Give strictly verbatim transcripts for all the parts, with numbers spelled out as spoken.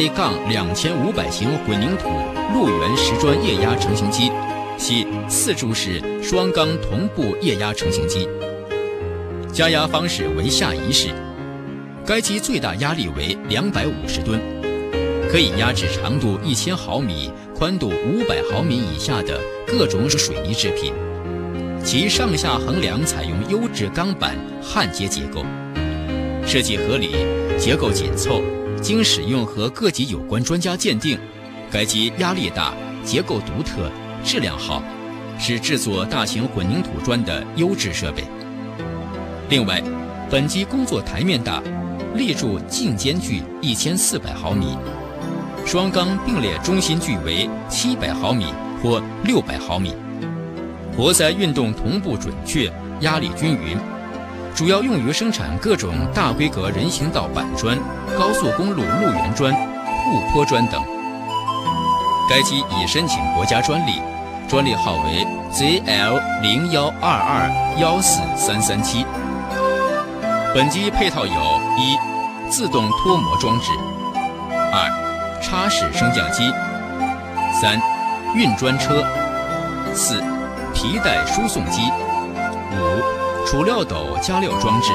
A 杠两千五百 型混凝土路缘石砖液压成型机，系四柱式双缸同步液压成型机，加压方式为下移式。该机最大压力为两百五十吨，可以压制长度 一千毫米、宽度五百毫米以下的各种水泥制品。其上下横梁采用优质钢板焊接结构，设计合理，结构紧凑。 经使用和各级有关专家鉴定，该机压力大、结构独特、质量好，是制作大型混凝土砖的优质设备。另外，本机工作台面大，立柱净间距 一千四百毫米，双缸并列中心距为七百毫米或六百毫米，活塞运动同步准确，压力均匀。 主要用于生产各种大规格人行道板砖、高速公路路缘砖、护坡砖等。该机已申请国家专利，专利号为 Z L 零一二二一四三三七。本机配套有：一、自动脱模装置；二、插式升降机；三、运砖车；四、皮带输送机；五、 储料斗加料装置，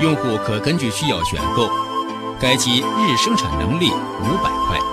用户可根据需要选购。该机日生产能力五百块。